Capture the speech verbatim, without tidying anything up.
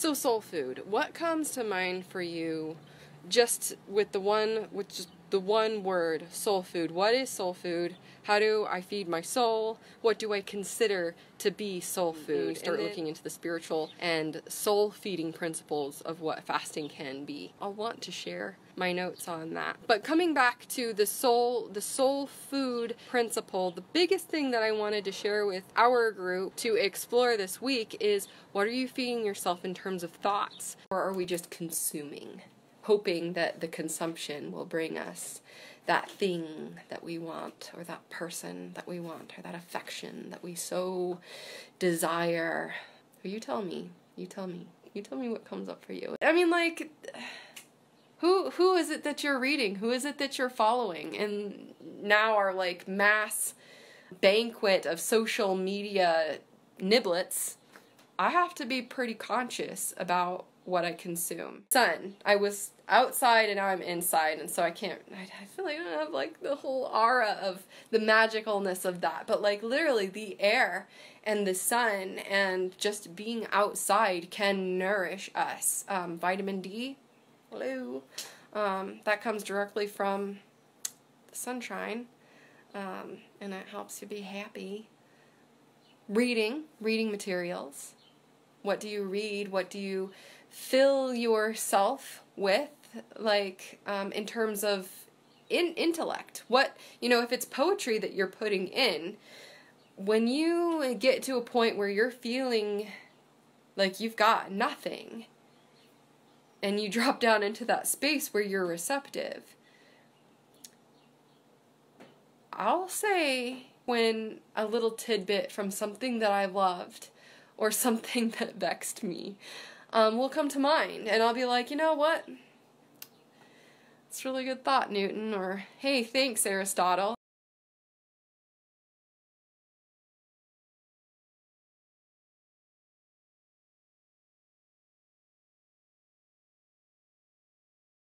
So soul food, what comes to mind for you just with the one, with just the one word, soul food? What is soul food? How do I feed my soul? What do I consider to be soul food? Start and looking into the spiritual and soul feeding principles of what fasting can be. I'll want to share my notes on that. But coming back to the soul, the soul food principle, the biggest thing that I wanted to share with our group to explore this week is, what are you feeding yourself in terms of thoughts? Or are we just consuming, hoping that the consumption will bring us that thing that we want, or that person that we want, or that affection that we so desire? Well, you tell me. You tell me. You tell me what comes up for you. I mean, like, who who is it that you're reading? Who is it that you're following? And now our, like, mass banquet of social media niblets, I have to be pretty conscious about what I consume. Sun. I was outside and now I'm inside, and so I can't, I feel like I don't have like the whole aura of the magicalness of that, but like literally the air and the sun and just being outside can nourish us. Um, vitamin D, hello, um, that comes directly from the sunshine, um, and it helps you be happy. Reading, reading materials. What do you read? What do you fill yourself with, like, um, in terms of in intellect? What, you know, if it's poetry that you're putting in, when you get to a point where you're feeling like you've got nothing, and you drop down into that space where you're receptive, I'll say when a little tidbit from something that I loved or something that vexed me um, will come to mind, and I'll be like, you know what? It's a really good thought, Newton, or hey, thanks, Aristotle.